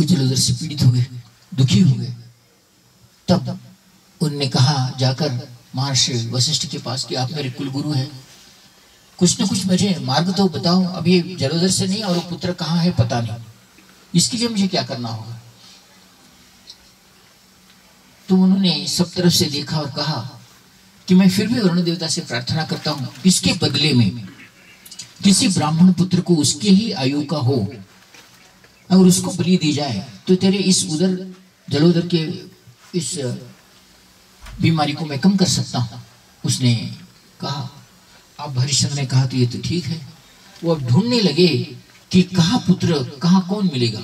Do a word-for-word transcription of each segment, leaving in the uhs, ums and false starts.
उजल उदर से पीड़ित हुए, दुखी हुए। तब उनने कहा जाकर महर्षि वशिष्ठ के पास कि आप मेरे कुलगुरु हैं, कुछ न कुछ मुझे मार्ग तो बताओ। अब ये जलोदर से नहीं और पुत्र कहाँ है पता नहीं, इसके लिए मुझे क्या करना होगा। तो उन्होंने सब तरफ से देखा और कहा कि मैं फिर भी वरुण देवता से प्रार्थना करता हूं, इसके बदले में किसी ब्राह्मण पुत्र को उसके ही आयु का हो और उसको बलि दी जाए तो तेरे इस उदर जलोदर के इस बीमारी को मैं कम कर सकता हूं। उसने कहा, अब हरिश्चंद्र ने कहा तो ये तो ठीक है। वो अब ढूंढने लगे कि कहाँ पुत्र कहाँ कौन मिलेगा।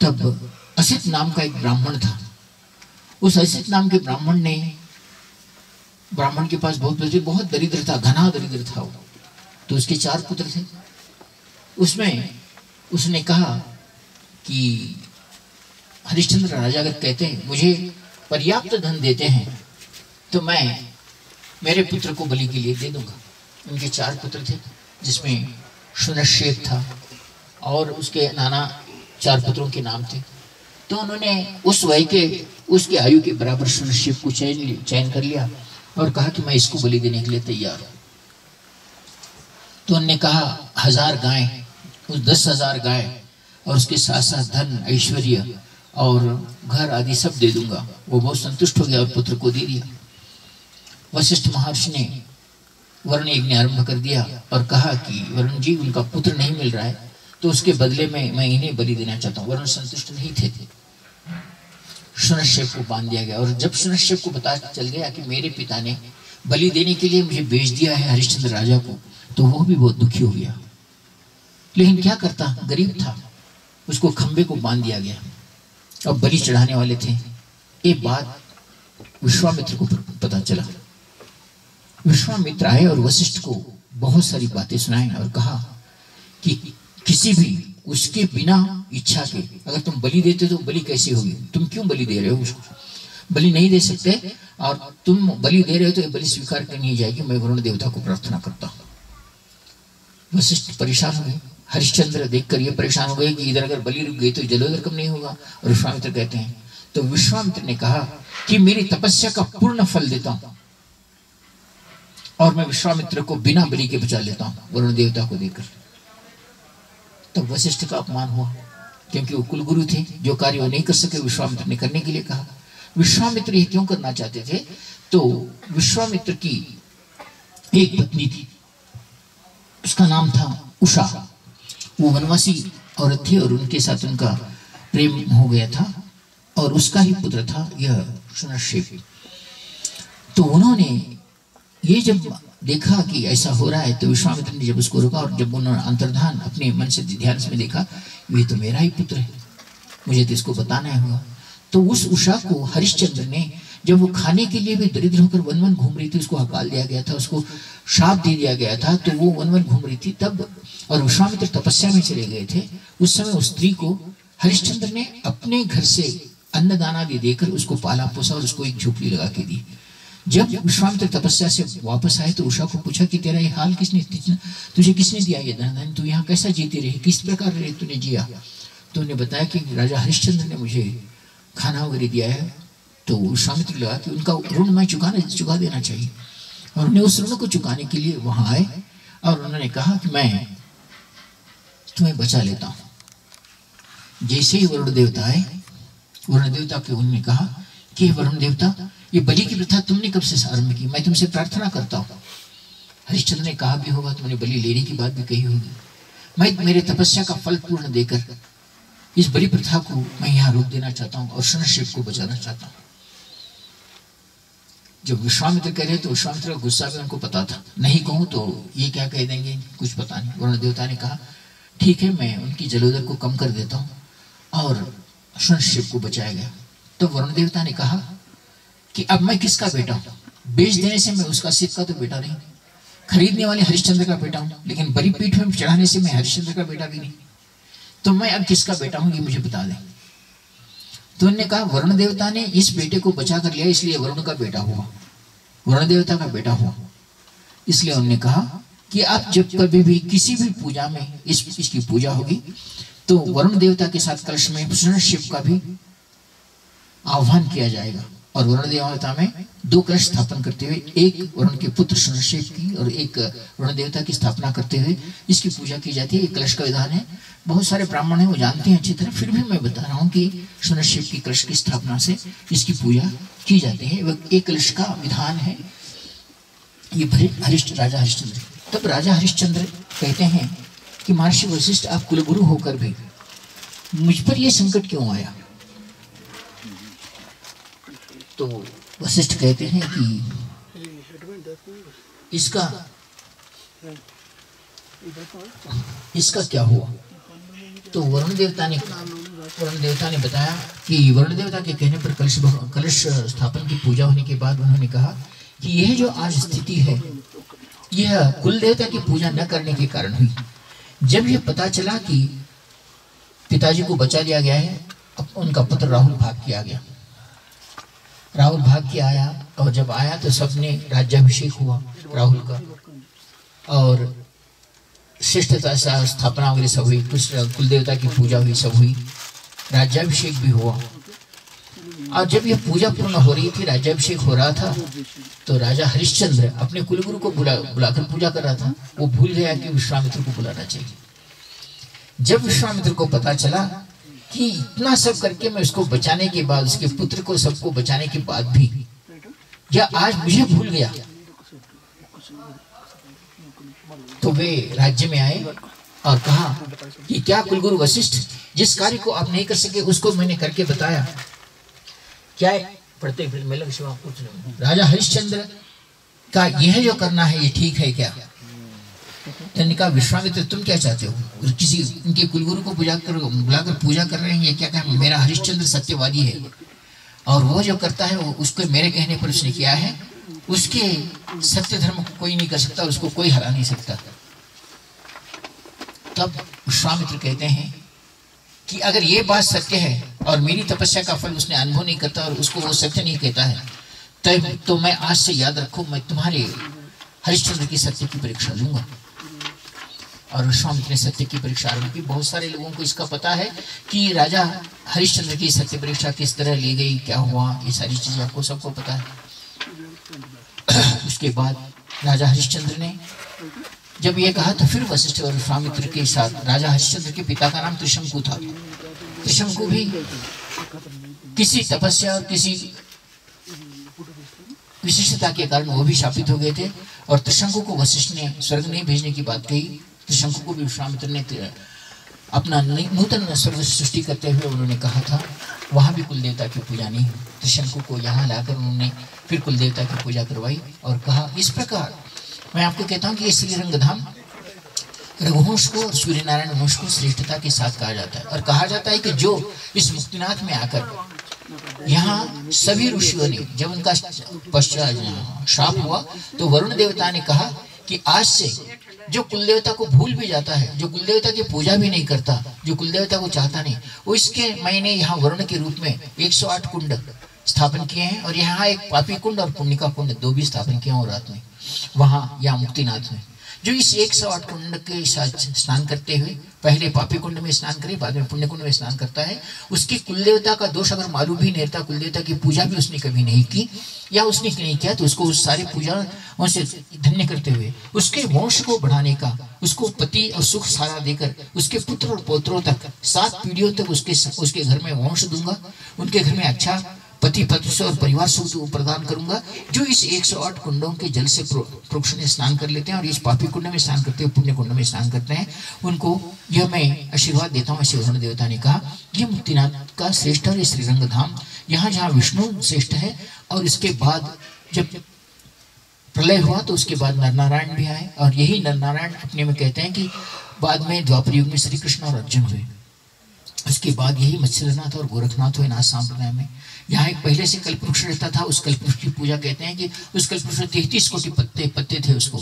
तब असित नाम का एक ब्राह्मण था। उस असित नाम के ब्राह्मण ने ब्राह्मण के पास बहुत बच्चे बहुत दरिद्र था, घना दरिद्र था। तो उसके चार पुत्र थे। उसमें उसने कहा कि हरिश्चंद्र राजा अगर कहते हैं मुझे पर्याप्त धन देते हैं तो मैं मेरे पुत्र को बलि के लिए दे दूंगा। उनके चार पुत्र थे जिसमें सुनश्चेत था और उसके नाना चार पुत्रों के नाम थे। तो उन्होंने उस वय के उसकी आयु के बराबर सुनश्चेत को चयन चयन कर लिया और कहा कि मैं इसको बलि देने के लिए तैयार हूँ। तो उन्होंने कहा हजार गाय, उस दस हजार गाय और उसके साथ साथ धन ऐश्वर्य और घर आदि सब दे दूंगा। वो बहुत संतुष्ट हो गया और पुत्र को दे दिया। वशिष्ठ महर्षि ने वरुण यज्ञ आरंभ कर दिया और कहा कि वरुण जी उनका पुत्र नहीं मिल रहा है तो उसके बदले में मैं इन्हें बलि देना चाहता हूँ। वरुण संतुष्ट नहीं थे, थे। सुनश्चेप को बांध दिया गया और जब सुनश्चेप को पता चल गया कि मेरे पिता ने बलि देने के लिए मुझे बेच दिया है हरिश्चंद्र राजा को, तो वो भी बहुत दुखी हो गया। लेकिन क्या करता, गरीब था। उसको खंबे को बांध दिया गया। अब बलि चढ़ाने वाले थे। ये बात विश्वामित्र को पता चला। विश्वामित्र आए और वशिष्ठ को बहुत सारी बातें सुनाई और कहा कि किसी भी उसके बिना इच्छा के अगर तुम बलि देते तो बलि कैसे होगी, तुम क्यों बलि दे रहे हो, उसको बलि नहीं दे सकते और तुम बलि दे रहे हो तो ये बलि स्वीकार करनी ही जाएगी। मैं वरुण देवता को प्रार्थना करता हूँ। वशिष्ठ परेशान हुए। हरिश्चंद्र देखकर ये परेशान हो गए कि इधर अगर बलि रुक गई तो जलोदर कम नहीं होगा और विश्वामित्र कहते हैं। तो विश्वामित्र ने कहा कि मेरी तपस्या का पूर्ण फल देता हूँ और मैं विश्वामित्र को बिना बलि के बचा लेता हूँ वरुण देवता को देकर। तो वशिष्ठ का अपमान हुआ क्योंकि वो कुलगुरु थे। जो कार्य वो नहीं कर सके विश्वामित्र ने करने के लिए कहा। विश्वामित्र ये क्यों करना चाहते थे तो विश्वामित्र की एक पत्नी थी, उसका नाम था उषा। वो वनवासी औरत थी और उनके साथ उनका प्रेम हो गया था और उसका ही पुत्र था यह सुनश्चेप। तो उन्होंने ये जब देखा कि ऐसा हो रहा है तो विश्वामित्र ने जब उसको रोका और जब उन्होंने अंतर्धान अपने मन से ध्यान से देखा ये तो मेरा ही पुत्र है, मुझे तो इसको बताना होगा। तो उस उषा को हरिश्चंद्र ने जब वो खाने के लिए भी दरिद्र होकर वन वन घूम रही थी, उसको हकाल दिया गया था, उसको श्राप दे दिया गया था, तो वो वन वन घूम रही थी तब और विश्वामित्र तपस्या में चले गए थे। उस समय उस स्त्री को हरिश्चंद्र ने अपने घर से अन्नदाना भी देकर उसको पाला पोसा और उसको एक झोपड़ी लगा के दी। जब विश्वामित्र तपस्या से वापस आए तो उषा को पूछा कि तेरा ये हाल किसने, तुझे किसने दिया ये धन, तू यहाँ कैसा जीती रही, किस प्रकार रहे तूने जिया। तो उन्हें बताया कि राजा हरिश्चंद्र ने मुझे खाना वगैरह दिया है। तो विश्वामित्र लगा कि उनका ऋण मैं चुकाना चुका देना चाहिए और उन्हें उस ऋण को चुकाने के लिए वहां आए और उन्होंने कहा कि मैं तुम्हें बचा लेता हूँ। जैसे ही वरुण देवता आए, वरुण देवता के उन्होंने कहा कि वरुण देवता ये बलि की प्रथा तुमने कब से आरंभ की, मैं तुमसे प्रार्थना करता हूँ। हरिश्चंद्र ने कहा भी होगा, तुमने बलि लेने की बात भी कही होगी। मैं मेरे तपस्या का फल पूर्ण देकर इस बलि प्रथा को मैं यहाँ रोक देना चाहता हूँ और सुनश्चेप को बचाना चाहता हूँ। जब विश्वामित्र कह रहे तो विश्वामित्र का गुस्सा भी उनको पता था, नहीं कहूँ तो ये क्या कह देंगे, कुछ पता नहीं। वरुण देवता ने कहा ठीक है, मैं उनकी जलोदर को कम कर देता हूँ और सुनश्चेप को बचाया गया। तो वरुण देवता ने कहा कि अब मैं किसका बेटा हूँ, बेच देने से मैं उसका सिद्ध का तो बेटा नहीं, खरीदने वाले हरिश्चंद्र का बेटा हूँ, लेकिन बड़ी पीठ में चढ़ाने से मैं हरिश्चंद्र का बेटा भी नहीं, तो मैं अब किसका बेटा हूँ ये मुझे बता दें। तो उन्होंने कहा वरुण देवता ने इस बेटे को बचा कर लिया इसलिए वरुण का बेटा हुआ, वरुण देवता का बेटा हुआ। इसलिए उन्होंने कहा कि आप जब कभी भी किसी भी पूजा में इस इसकी पूजा होगी तो वरुण देवता के साथ कलश में पार्टनरशिप का भी आह्वान किया जाएगा। और वरुण देवता में दो कलश स्थापन करते हुए एक वरुण के पुत्र सुनशिव की और एक वरुण देवता की स्थापना करते हुए इसकी पूजा की जाती है। ये कलश का विधान है, बहुत सारे ब्राह्मण हैं वो जानते हैं अच्छी तरह, फिर भी मैं बता रहा हूँ कि सुनशिव की कलश की स्थापना से इसकी पूजा की जाती है। वह एक कलश का विधान है। ये हरिश्च राजा हरिश्चंद्र, तब राजा हरिश्चंद्र कहते हैं कि महर्षि वशिष्ठ, आप कुलगुरु होकर भी मुझ पर यह संकट क्यों आया? तो वशिष्ठ कहते हैं कि इसका इसका क्या हुआ? तो वरुण देवता ने वरुण देवता ने बताया कि वरुण देवता के कहने पर कलश कलश स्थापन की पूजा होने के बाद उन्होंने कहा कि यह जो आज स्थिति है यह कुल देवता की पूजा न करने के कारण हुई। जब यह पता चला कि पिताजी को बचा लिया गया है, अब उनका पुत्र राहुल भाग किया गया। राहुल भाग के आया और जब आया तो सबने राज्याभिषेक हुआ राहुल का और शिष्टता स्थापना वगैरह सब हुई, कुल देवता की पूजा हुई, सब हुई, राज्याभिषेक भी हुआ। और जब यह पूजा पूर्ण हो रही थी, राज्याभिषेक हो रहा था, तो राजा हरिश्चंद्र अपने कुलगुरु को बुला बुलाकर पूजा कर रहा था। वो भूल गया कि विश्वामित्र को बुलाना चाहिए। जब विश्वामित्र को पता चला कि इतना सब करके मैं उसको बचाने के बाद, उसके पुत्र को सबको बचाने के बाद भी यह आज मुझे भूल गया, तो वे राज्य में आए और कहा कि क्या कुलगुरु वशिष्ठ, जिस कार्य को आप नहीं कर सके उसको मैंने करके बताया। क्या पढ़ते मेलक शिवा कुछ नहीं। राजा हरिश्चंद्र का यह जो करना है ये ठीक है क्या? कहा विश्वामित्र, तुम क्या चाहते हो? किसी इनके कुलगुरु को पूजा कर बुलाकर पूजा कर रहे हैं, ये क्या कहें? मेरा हरिश्चंद्र सत्यवादी है और वो जो करता है वो उसको मेरे कहने पर उसने किया है। उसके सत्य धर्म को कोई नहीं कर सकता, उसको कोई हरा नहीं सकता। तब विश्वामित्र कहते हैं कि अगर ये बात सत्य है और मेरी तपस्या का फल उसने अनुभव नहीं करता और उसको वो सत्य नहीं कहता है, तब तो मैं आज से याद रखो, मैं तुम्हारे हरिश्चंद्र की सत्य की परीक्षा लूंगा। और विश्वामित्र ने सत्य की परीक्षा आरंभ की। बहुत सारे लोगों को इसका पता है कि राजा हरिश्चंद्र की सत्य परीक्षा किस तरह ली गई, क्या हुआ, ये सारी चीजें आपको सबको पता है। उसके बाद राजा हरिश्चंद्र ने जब ये कहा तो फिर वशिष्ठ और विश्वामित्र के साथ, राजा हरिश्चंद्र के पिता का नाम त्रिशंकु था, त्रिशंकु भी किसी तपस्या और किसी विशिष्टता के कारण वो भी शापित हो गए थे। और त्रिशंकु को वशिष्ठ ने स्वर्ग नहीं भेजने की बात कही। त्रिशंकु को भी विश्वामित्र ने अपना नूतन स्वर्ग सृष्टि करते हुए उन्होंने कहा था, वहाँ भी कुलदेवता की पूजा नहीं हुई। त्रिशंकु को यहाँ लाकर उन्होंने फिर कुलदेवता की पूजा करवाई और कहा इस प्रकार मैं आपको कहता हूँ कि श्री रंगधाम रघुवंश को और सूर्य नारायण वंश को श्रेष्ठता के साथ कहा जाता है। और कहा जाता है कि जो इस मुक्तिनाथ में आकर यहाँ सभी ऋषियों ने, जब उनका पश्चात श्राप हुआ तो वरुण देवता ने कहा कि आज से जो कुलदेवता को भूल भी जाता है, जो कुलदेवता की पूजा भी नहीं करता, जो कुलदेवता को चाहता नहीं, उसके मैंने यहाँ वरुण के रूप में एक सौ आठ कुंड स्थापन किए हैं। और यहाँ एक पापी कुंड और पुण्यका कुंड दो भी स्थापन किए हैं रात में, वहाँ या मुक्तिनाथ में। जो इस एक सौ आठ कुंड के साथ स्नान करते हुए पहले पापी कुंड में स्नान करे, बाद में पुण्य कुंड में स्नान करता है, उसकी कुलदेवता का दोष अगर मालूम भी नहीं था, कुलदेवता की पूजा भी उसने कभी नहीं की या उसने नहीं किया, तो उसको उस सारी पूजाओं से धन्य करते हुए उसके वंश को बढ़ाने का, उसको पति और सुख सारा देकर उसके पुत्र और पौत्रों तक, सात पीढ़ियों तक उसके उसके घर में वंश दूंगा, उनके घर में अच्छा पति पत्नी से और परिवार से प्रदान करूंगा। जो इस एक सौ आठ कुंडों के जल से प्रोक्षण स्नान कर लेते हैं और इस पापी कुंड में स्नान करते हैं, पुण्य कुंड में स्नान करते हैं, उनको यह मैं आशीर्वाद देता हूँ। ऐसे वरुण देवता ने कहा यह मुक्तिनाथ का श्रेष्ठ और श्रीरंग धाम, यहाँ जहाँ विष्णु श्रेष्ठ है। और इसके बाद जब प्रलय हुआ तो उसके बाद नरनारायण भी आए और यही नरनारायण अपने में कहते हैं कि बाद में द्वापर युग में श्री कृष्ण और अर्जुन हुए। उसके बाद यही मत्स्यनाथ और गोरखनाथ हुए नाथ संप्रदाय में। यहाँ एक पहले से कल्पवृक्ष रहता था, उस कल्पवृक्ष की पूजा कहते हैं कि उस कल्पवृक्ष में तैंतीस कोटि पत्ते पत्ते थे उसको,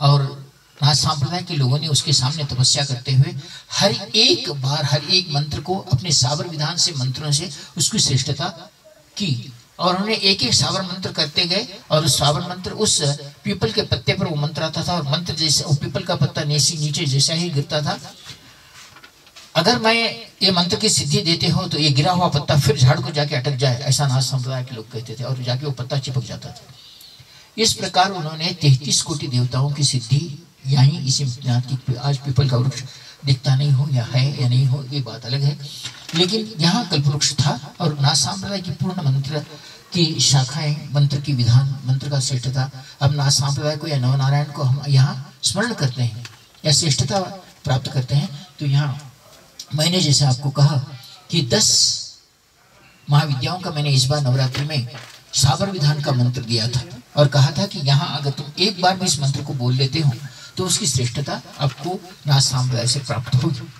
और नाथ संप्रदाय के लोगों ने उसके सामने तपस्या करते हुए हर एक बार हर एक मंत्र को अपने सावर विधान से, मंत्रों से उसकी श्रेष्ठता की। और उन्होंने एक एक सावर मंत्र करते गए और उस सावर मंत्र, उस पीपल के पत्ते पर वो मंत्र आता था और मंत्र जैसे पीपल का पत्ता नीचे जैसा ही गिरता था अगर मैं ये मंत्र की सिद्धि देते हो तो ये गिरा हुआ पत्ता फिर झाड़ को जाके अटक जाए, ऐसा नाथ संप्रदाय के लोग कहते थे, और जाके वो पत्ता चिपक जाता था। इस प्रकार उन्होंने तैंतीस कोटि देवताओं की सिद्धि यहीं इसी की, आज पीपल का वृक्ष दिखता नहीं हो या है या नहीं हो ये बात अलग है, लेकिन यहाँ कल्पवृक्ष था। और नाथ संप्रदाय की पूर्ण मंत्र की शाखाएं, मंत्र की विधान, मंत्र का श्रेष्ठता। अब नाथ संप्रदाय को या नवनारायण को हम यहाँ स्मरण करते हैं या श्रेष्ठता प्राप्त करते हैं। तो यहाँ मैंने जैसे आपको कहा कि दस महाविद्याओं का मैंने इस बार नवरात्रि में साबर विधान का मंत्र दिया था और कहा था कि यहाँ अगर तुम एक बार भी इस मंत्र को बोल लेते हो तो उसकी श्रेष्ठता आपको नाथ संप्रदाय से प्राप्त होगी।